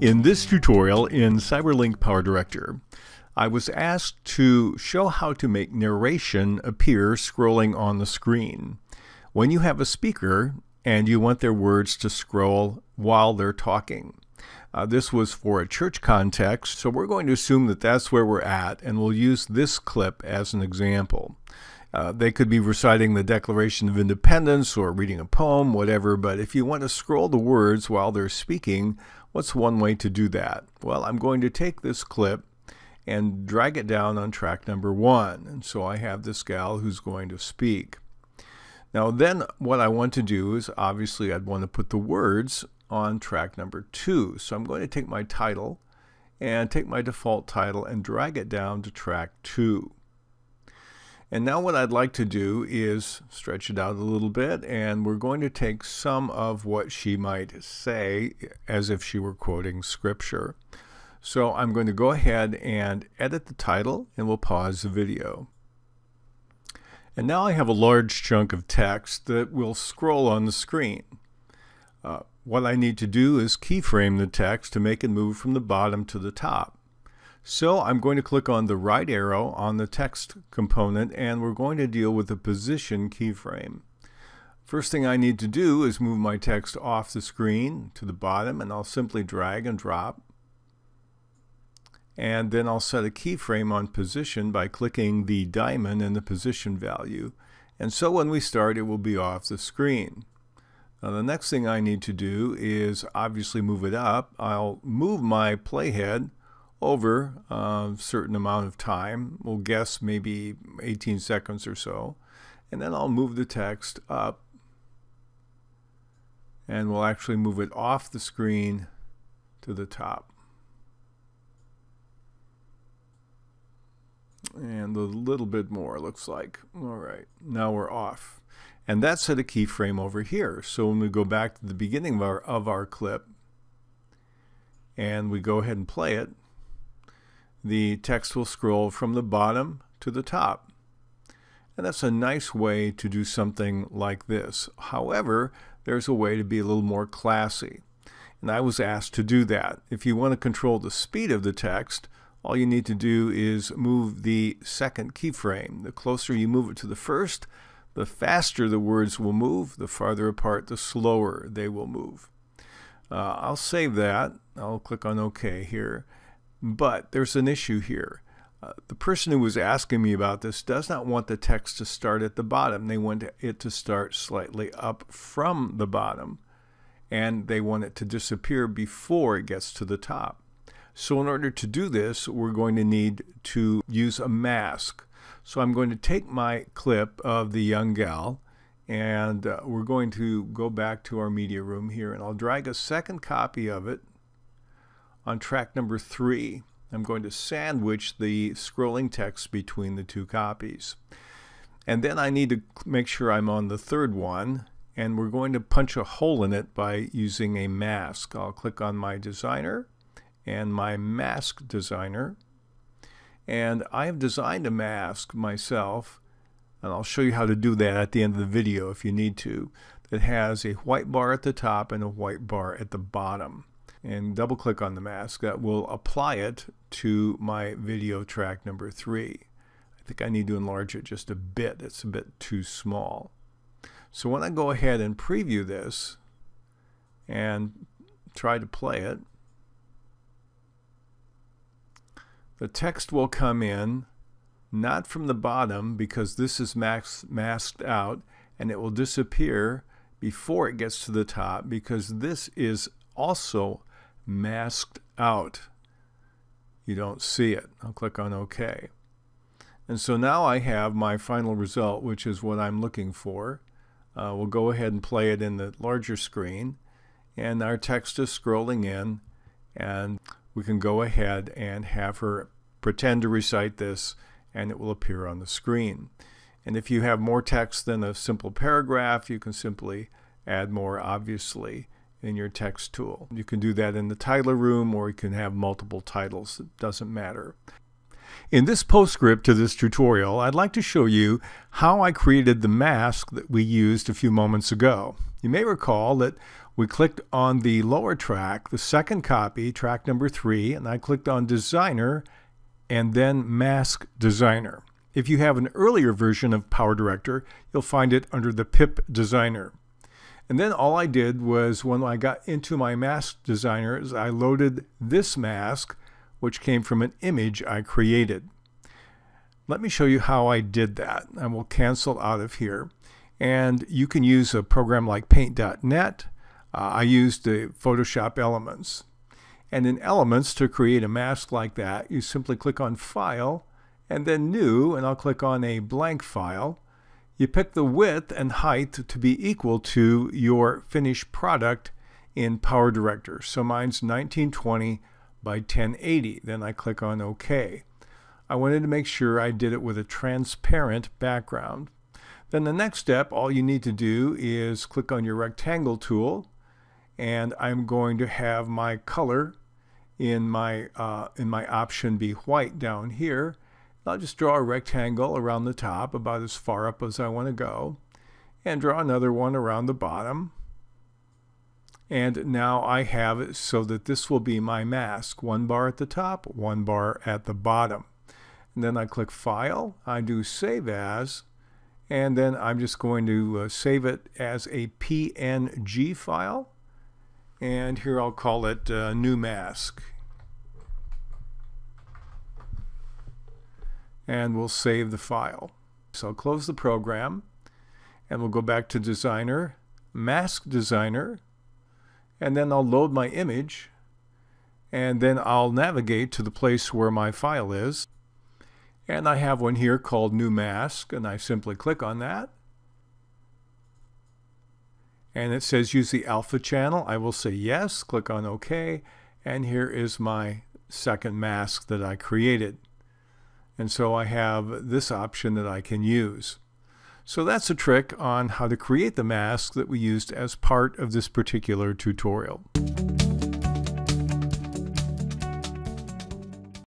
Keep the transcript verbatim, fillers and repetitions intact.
In this tutorial in CyberLink PowerDirector, I was asked to show how to make narration appear scrolling on the screen. When you have a speaker and you want their words to scroll while they're talking. Uh, this was for a church context, so we're going to assume that that's where we're at, and we'll use this clip as an example. Uh, they could be reciting the Declaration of Independence or reading a poem, whatever, but if you want to scroll the words while they're speaking, what's one way to do that? Well, I'm going to take this clip and drag it down on track number one. And so I have this gal who's going to speak. Now then what I want to do is, obviously, I'd want to put the words on track number two. So I'm going to take my title and take my default title and drag it down to track two. And now what I'd like to do is stretch it out a little bit, and we're going to take some of what she might say as if she were quoting scripture. So I'm going to go ahead and edit the title, and we'll pause the video. And now I have a large chunk of text that will scroll on the screen. Uh, what I need to do is keyframe the text to make it move from the bottom to the top. So I'm going to click on the right arrow on the text component, and we're going to deal with the position keyframe. First thing I need to do is move my text off the screen to the bottom, and I'll simply drag and drop. And then I'll set a keyframe on position by clicking the diamond and the position value. And so when we start, it will be off the screen. Now the next thing I need to do is obviously move it up. I'll move my playhead over a certain amount of time. We'll guess maybe eighteen seconds or so. And then I'll move the text up, and we'll actually move it off the screen to the top. And a little bit more, looks like. All right, now we're off. And that's at a keyframe over here. So when we go back to the beginning of our, of our clip and we go ahead and play it, the text will scroll from the bottom to the top. And that's a nice way to do something like this. However, there's a way to be a little more classy. And I was asked to do that. If you want to control the speed of the text, all you need to do is move the second keyframe. The closer you move it to the first, the faster the words will move. The farther apart, the slower they will move. Uh, I'll save that. I'll click on OK here. But there's an issue here. Uh, the person who was asking me about this does not want the text to start at the bottom. They want it to start slightly up from the bottom, and they want it to disappear before it gets to the top. So in order to do this, we're going to need to use a mask. So I'm going to take my clip of the young gal, and uh, we're going to go back to our media room here, and I'll drag a second copy of it on track number three. I'm going to sandwich the scrolling text between the two copies. And then I need to make sure I'm on the third one, and we're going to punch a hole in it by using a mask. I'll click on my designer and my mask designer. And I have designed a mask myself, and I'll show you how to do that at the end of the video if you need to. It has a white bar at the top and a white bar at the bottom. And double click on the mask. That will apply it to my video track number three. I think I need to enlarge it just a bit. It's a bit too small. So when I go ahead and preview this and try to play it, the text will come in, not from the bottom because this is mas- masked out, and it will disappear before it gets to the top because this is also masked out. You don't see it. I'll click on OK. And so now I have my final result, which is what I'm looking for. Uh, we'll go ahead and play it in the larger screen, and our text is scrolling in, and we can go ahead and have her pretend to recite this, and it will appear on the screen. And if you have more text than a simple paragraph, you can simply add more, obviously, in your text tool. You can do that in the title room, or you can have multiple titles. It doesn't matter. In this postscript to this tutorial, I'd like to show you how I created the mask that we used a few moments ago. You may recall that we clicked on the lower track, the second copy, track number three, and I clicked on Designer and then Mask Designer. If you have an earlier version of PowerDirector, you'll find it under the pip Designer. And then all I did was, when I got into my Mask Designer, is I loaded this mask, which came from an image I created. Let me show you how I did that. I will cancel out of here. And you can use a program like paint dot net. Uh, I used the Photoshop Elements. And in Elements, to create a mask like that, you simply click on File and then New, and I'll click on a blank file. You pick the width and height to be equal to your finished product in PowerDirector. So mine's nineteen twenty by ten eighty. Then I click on OK. I wanted to make sure I did it with a transparent background. Then the next step, all you need to do is click on your rectangle tool, and I'm going to have my color in my uh, in my option be white down here. I'll just draw a rectangle around the top, about as far up as I want to go, and draw another one around the bottom. And now I have it so that this will be my mask, one bar at the top, one bar at the bottom. And then I click File, I do Save As, and then I'm just going to uh, save it as a P N G file. And here I'll call it uh, New Mask. And we'll save the file. So I'll close the program, and we'll go back to Designer, Mask Designer, and then I'll load my image, and then I'll navigate to the place where my file is. And I have one here called New Mask, and I simply click on that. And it says use the alpha channel. I will say yes, click on OK, and here is my second mask that I created. And so I have this option that I can use. So that's a trick on how to create the mask that we used as part of this particular tutorial.